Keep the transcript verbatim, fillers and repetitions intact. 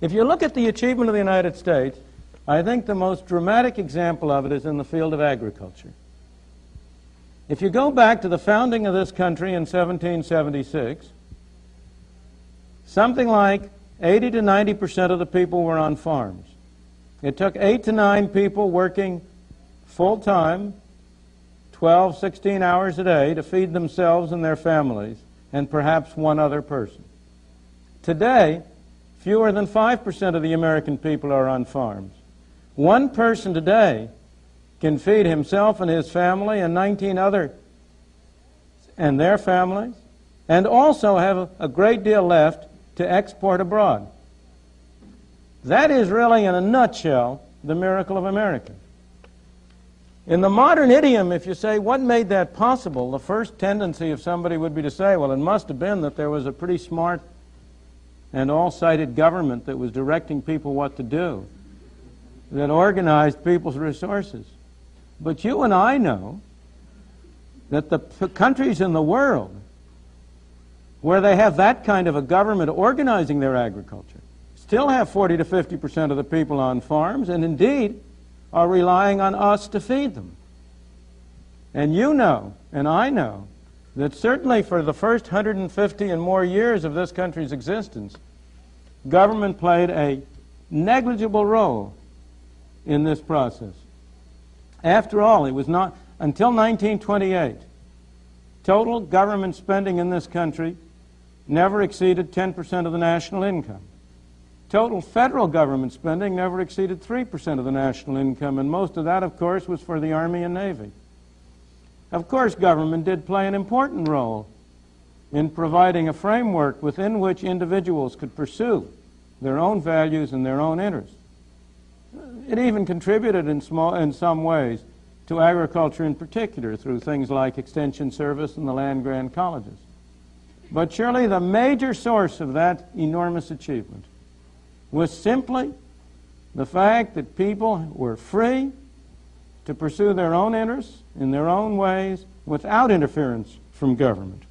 If you look at the achievement of the United States, I think the most dramatic example of it is in the field of agriculture. If you go back to the founding of this country in seventeen seventy-six, something like eighty to ninety percent of the people were on farms. It took eight to nine people working full-time, twelve, sixteen hours a day, to feed themselves and their families, and perhaps one other person. Today, fewer than five percent of the American people are on farms. One person today can feed himself and his family and nineteen other and their families, and also have a, a great deal left to export abroad. That is really, in a nutshell, the miracle of America. In the modern idiom, if you say, what made that possible, the first tendency of somebody would be to say, well, it must have been that there was a pretty smart and all-sighted government that was directing people what to do, that organized people's resources. But you and I know that the p- countries in the world where they have that kind of a government organizing their agriculture still have forty to fifty percent of the people on farms, and indeed are relying on us to feed them. And you know, and I know, that certainly for the first one hundred fifty and more years of this country's existence, government played a negligible role in this process. After all, it was not until nineteen twenty-eight, total government spending in this country never exceeded ten percent of the national income. Total federal government spending never exceeded three percent of the national income, and most of that, of course, was for the Army and Navy. Of course, government did play an important role in providing a framework within which individuals could pursue their own values and their own interests. It even contributed in, small, in some ways to agriculture in particular through things like Extension Service and the land-grant colleges. But surely the major source of that enormous achievement was simply the fact that people were free to pursue their own interests in their own ways without interference from government.